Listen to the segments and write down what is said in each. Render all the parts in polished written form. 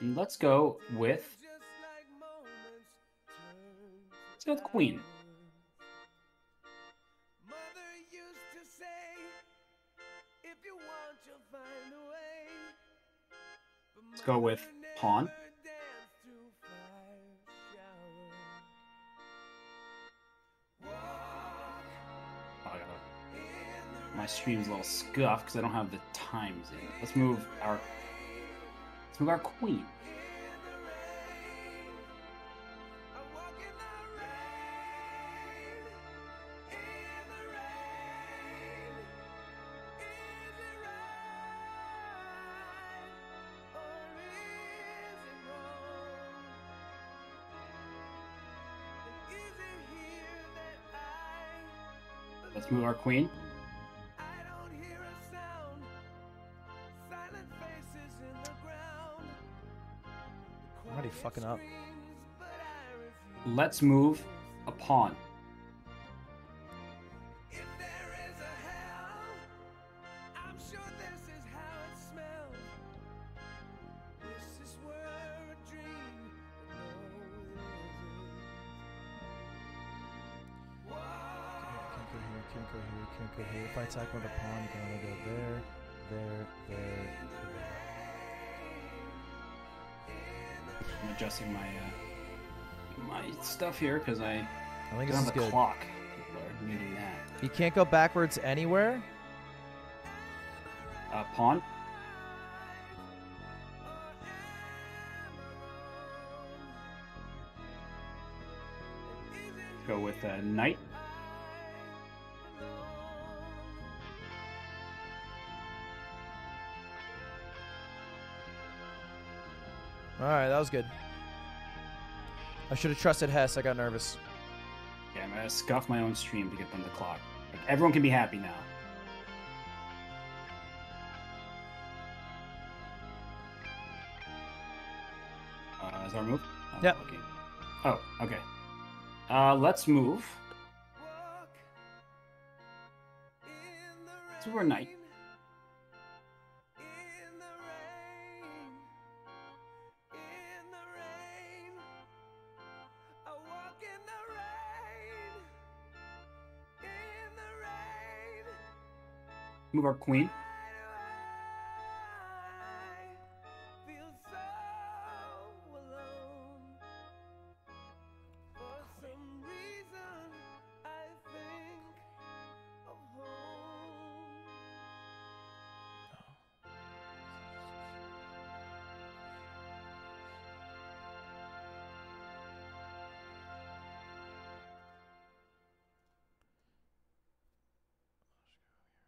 And let's go with... let's go with Queen. Let's go with Pawn. My stream's a little scuffed because I don't have the times in. Let's move our queen. Let's move our queen. Fucking up. Let's move a pawn. If there is a hell, I'm sure this is how it smells. This is where a dream. Can't go here. If I attack with a pawn, you can only go there. I'm adjusting my my stuff here because I think it's on the good. Clock. Needing that. You can't go backwards anywhere. Pawn. Go with knight. Alright, that was good. I should have trusted Hess. I got nervous. Yeah, I'm going to scuff my own stream to get them the clock. Like, everyone can be happy now. Is our move? Oh, yep. Okay. Oh, okay. Let's move. So we're knight. Move our queen.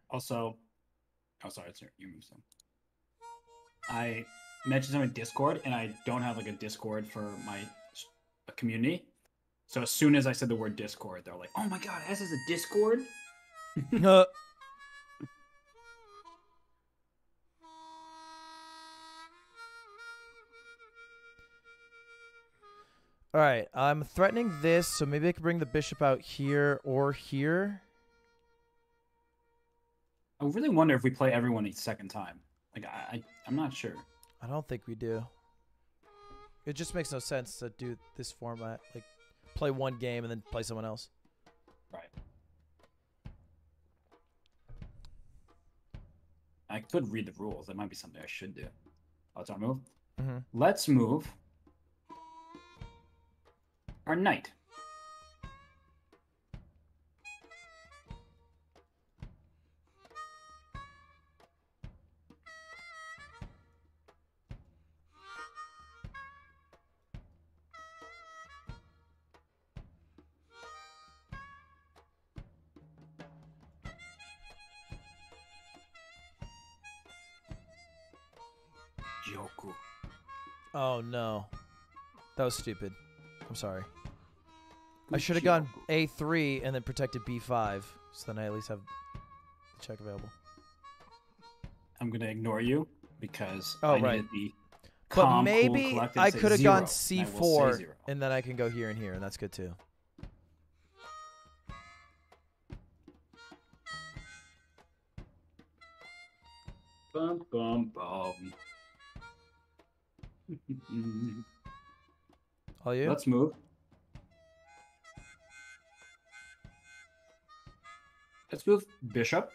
Also, oh, sorry, it's you moved some. I mentioned something in Discord, and I don't have like a Discord for my community. So as soon as I said the word Discord, they're like, "Oh my God, S is a Discord." All right, I'm threatening this, so maybe I could bring the bishop out here or here. I really wonder if we play everyone a second time. Like, I'm not sure. I don't think we do. It just makes no sense to do this format. Like, play one game and then play someone else. Right. I could read the rules. That might be something I should do. Oh, it's our move? Mm-hmm. Let's move our knight. Yoku. Oh no, that was stupid. I'm sorry. I should have gone A3 and then protected B5, so then I at least have the check available. I'm gonna ignore you because I need to be calm, but maybe cool, I could have gone C4 and then I can go here and here, and that's good too. bum, bum, bum. All you? Let's move. Let's move bishop.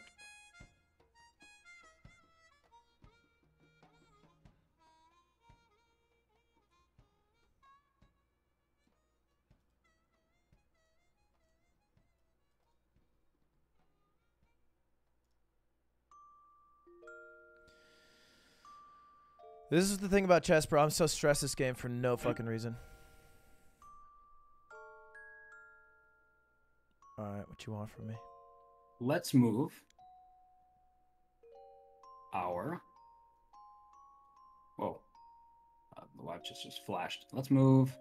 This is the thing about chess, bro. I'm so stressed this game for no fucking reason. Alright, what you want from me? Let's move our... Whoa. The live just flashed. Let's move...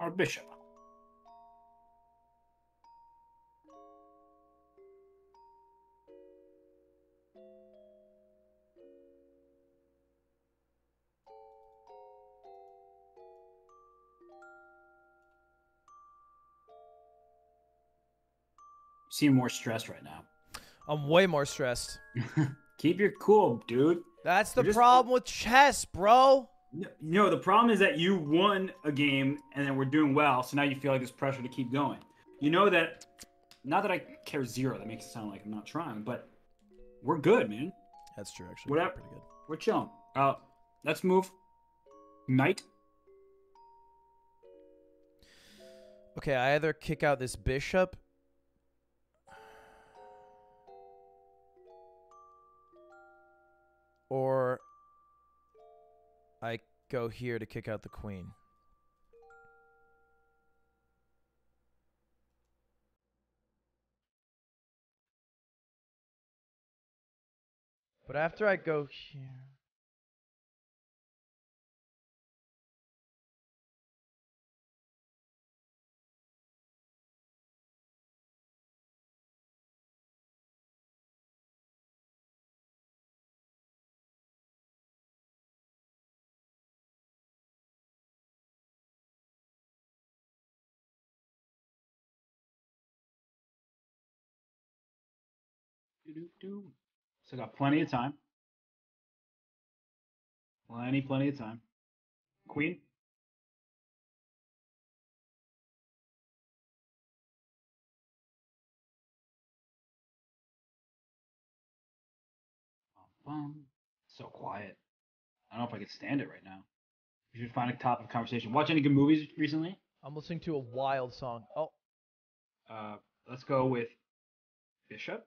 our bishop. Seem more stressed right now. I'm way more stressed. Keep your cool, dude. That's the problem with chess, bro. No, the problem is that you won a game and then we're doing well, so now you feel like this pressure to keep going. You know that, not that I care zero, that makes it sound like I'm not trying, but we're good, man. That's true, actually. Whatever. Pretty good. We're chilling. Let's move knight. Okay, I either kick out this bishop. Or I go here to kick out the queen. But after I go here... So I got plenty of time. Plenty of time. Queen. So quiet. I don't know if I can stand it right now. You should find a topic of conversation. Watch any good movies recently? I'm listening to a wild song. Oh. Let's go with bishop.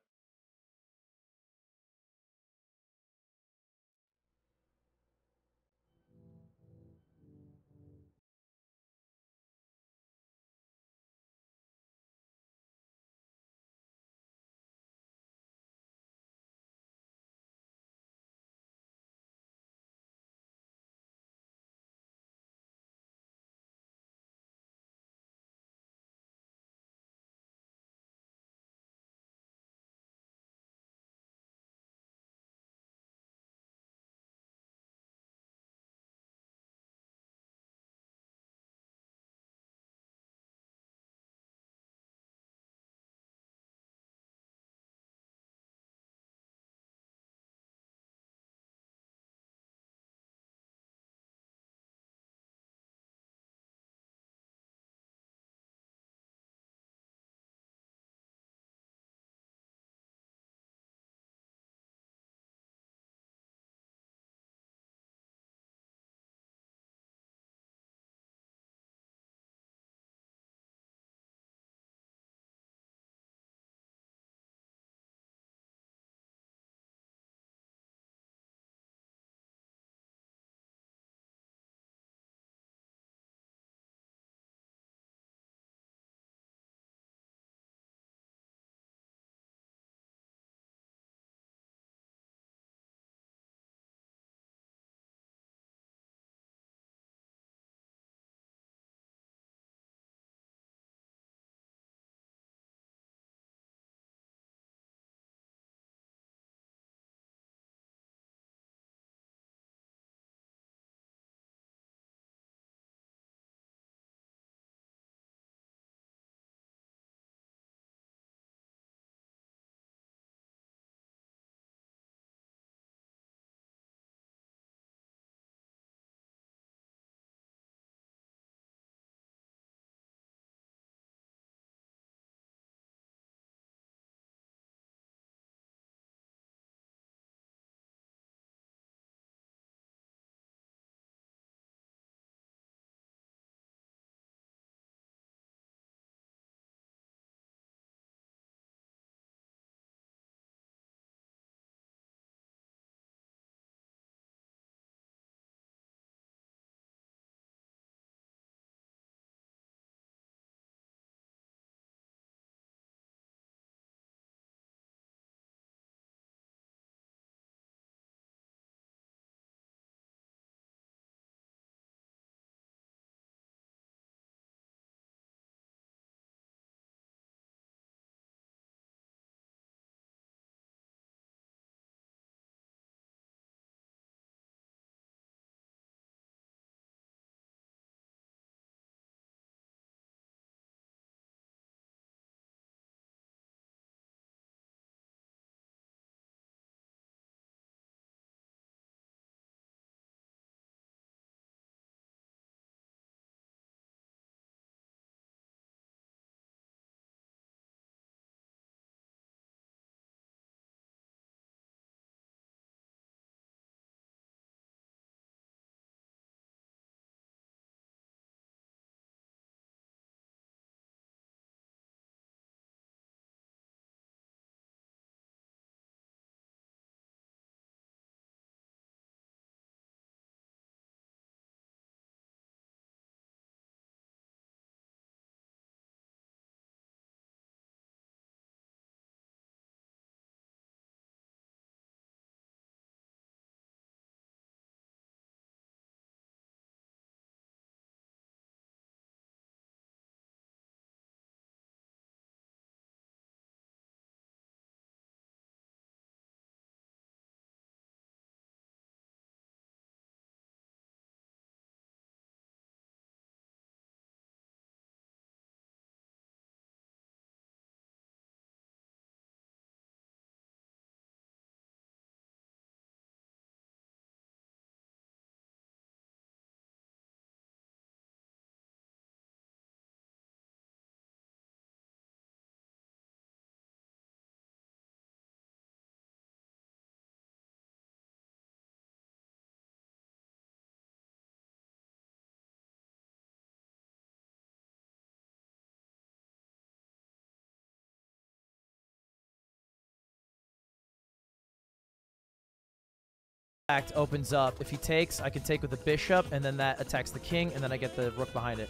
act opens up. If he takes, I can take with the bishop, and then that attacks the king, and then I get the rook behind it.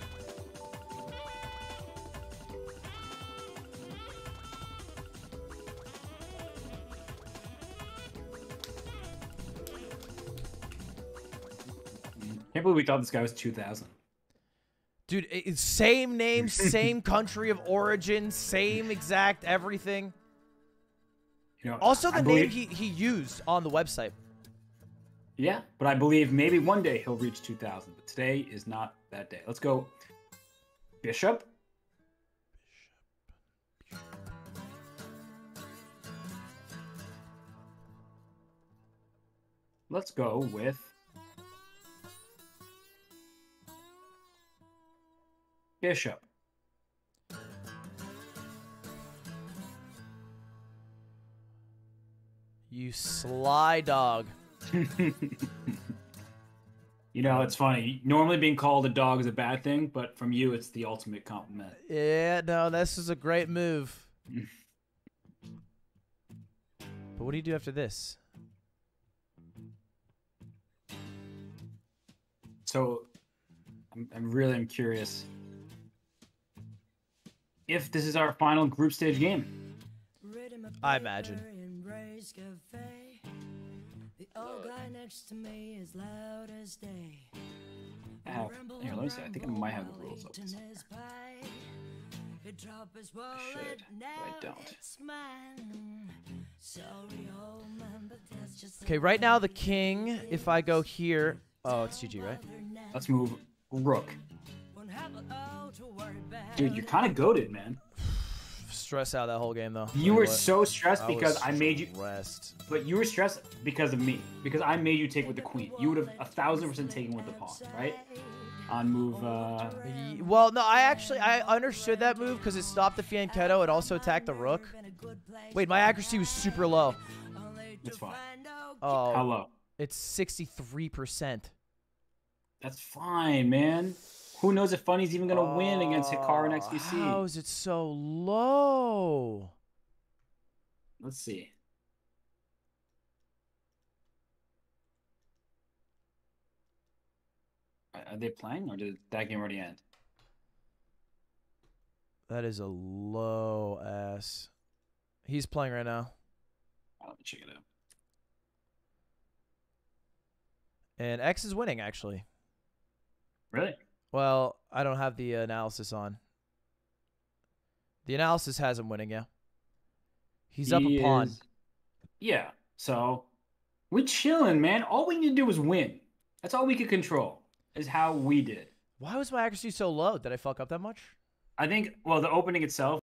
I can't believe we thought this guy was 2000. Dude, it's same name, same country of origin, same exact everything. You know, also, the name he used on the website. Yeah, but I believe maybe one day he'll reach 2000, but today is not that day. Let's go bishop. Let's go with bishop. You sly dog. You know, it's funny. Normally being called a dog is a bad thing, but from you, it's the ultimate compliment. Yeah, no, this is a great move. But what do you do after this? So, I'm really curious if this is our final group stage game. I imagine. Cafe. The old guy next to me is loud as day. Ow. Here, let me see. I think I might have the rules up. I should, but I don't. Okay, right now the king, if I go here... Oh, it's GG, right? Let's move rook. Dude, you're kind of goated, man. Stressed out that whole game though. You were so stressed because I made you rest. But you were stressed because of me. Because I made you take with the queen. You would have 1000% taken with the pawn, right? On move well, no, I understood that move because it stopped the fianchetto. It also attacked the rook. Wait, my accuracy was super low. That's fine. Oh, how low? It's 63%. That's fine, man. Who knows if Funny's even going to win against Hikaru and XBC? How is it so low? Let's see. Are they playing, or did that game already end? That is a low ass. He's playing right now. Let me check it out. And X is winning, actually. Really? Well, I don't have the analysis on. The analysis has him winning, yeah. He's up a pawn. Yeah, so we're chilling, man. All we need to do is win. That's all we could control is how we did. Why was my accuracy so low? Did I fuck up that much? I think, well, the opening itself.